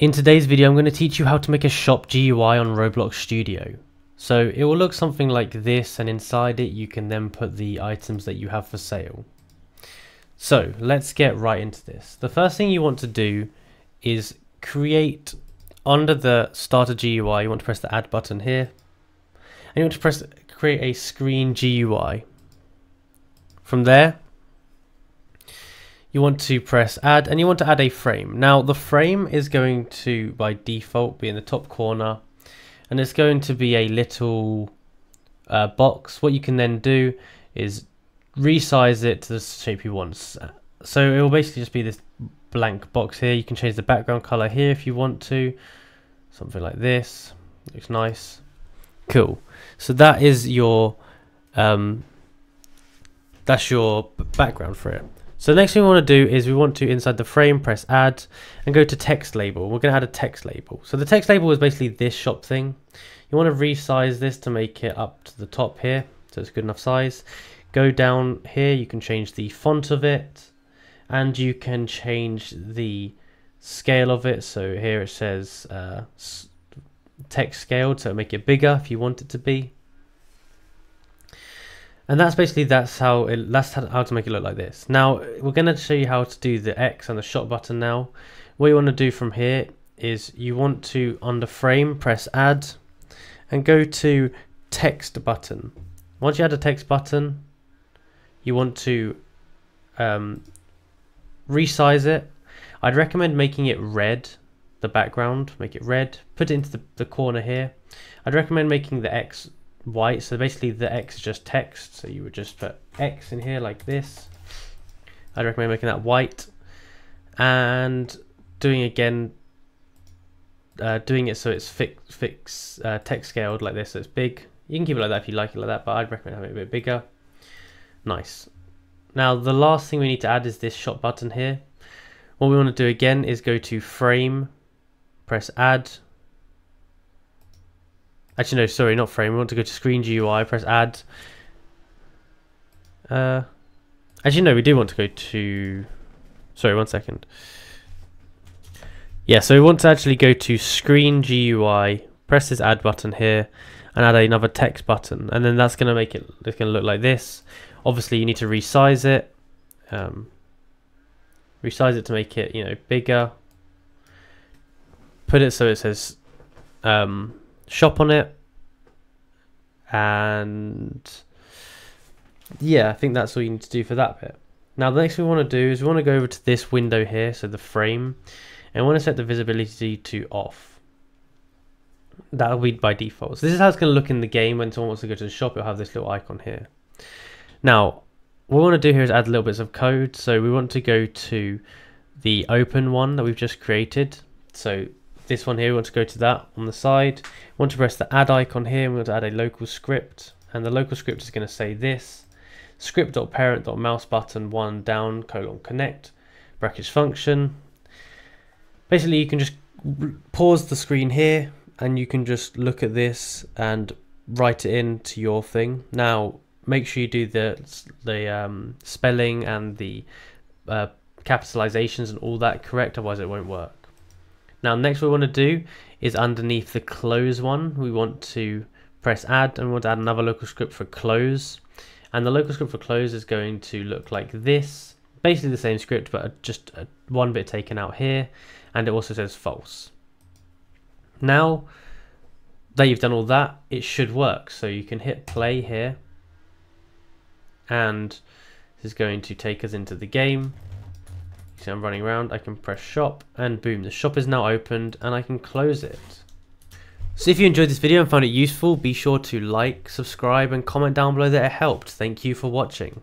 In today's video, I'm going to teach you how to make a shop GUI on Roblox Studio. So it will look something like this, and inside it you can then put the items that you have for sale. So let's get right into this. The first thing you want to do is create, under the starter GUI, you want to press the add button here, and you want to press create a screen GUI. From there, you want to press add, and you want to add a frame. Now the frame is going to, by default, be in the top corner, and it's going to be a little box. What you can then do is resize it to the shape you want. So it will basically just be this blank box here. You can change the background color here if you want to. Something like this. Looks nice. Cool. So that is your, that's your background for it. So the next thing we want to do is we want to, inside the frame, press add and go to text label. We're going to add a text label. So the text label is basically this shop thing. You want to resize this to make it up to the top here, so it's good enough size. Go down here, you can change the font of it, and you can change the scale of it. So here it says text scaled, so make it bigger if you want it to be. And that's basically that's how to make it look like this. Now we're going to show you how to do the X and the shop button. Now what you want to do from here is you want to, under frame, press add and go to text button. Once you add a text button, you want to resize it. I'd recommend making it red, the background, make it red, put it into the corner here. I'd recommend making the X white, so basically the X is just text, so you would just put X in here like this. I'd recommend making that white and doing again, doing it so it's text scaled like this, so it's big. You can keep it like that if you like it like that, but I'd recommend having it a bit bigger. Nice. Now the last thing we need to add is this shop button here. What we want to do again is go to frame, press add. Actually, no, sorry, not frame. We want to go to screen GUI, press add. Actually, no, we do want to go to... Sorry, one second. Yeah, so we want to actually go to screen GUI, press this add button here, and add another text button. And then that's going to make it, it's going to look like this. Obviously, you need to resize it. Resize it to make it, you know, bigger. Put it so it says... shop on it, and yeah, I think that's all you need to do for that bit. Now the next thing we want to do is we want to go over to this window here, so the frame, and we want to set the visibility to off. That'll be by default. So this is how it's going to look in the game. When someone wants to go to the shop, it'll have this little icon here. Now what we want to do here is add little bits of code. So we want to go to the open one that we've just created, so this one here, we want to go to that on the side. We want to press the add icon here, and we want to add a local script, and the local script is going to say this: script.parent.mouse button1 down: connect brackets function. Basically, you can just pause the screen here, and you can just look at this and write it into your thing. Now make sure you do the spelling and the capitalizations and all that correct, otherwise it won't work. Now next what we want to do is underneath the close one, we want to press add, and we want to add another local script for close. And the local script for close is going to look like this. Basically the same script, but just one bit taken out here, and it also says false. Now that you've done all that, it should work. So you can hit play here, and this is going to take us into the game. So I'm running around, I can press shop, and boom, the shop is now opened, and I can close it. So if you enjoyed this video and found it useful, be sure to like, subscribe, and comment down below that it helped. Thank you for watching.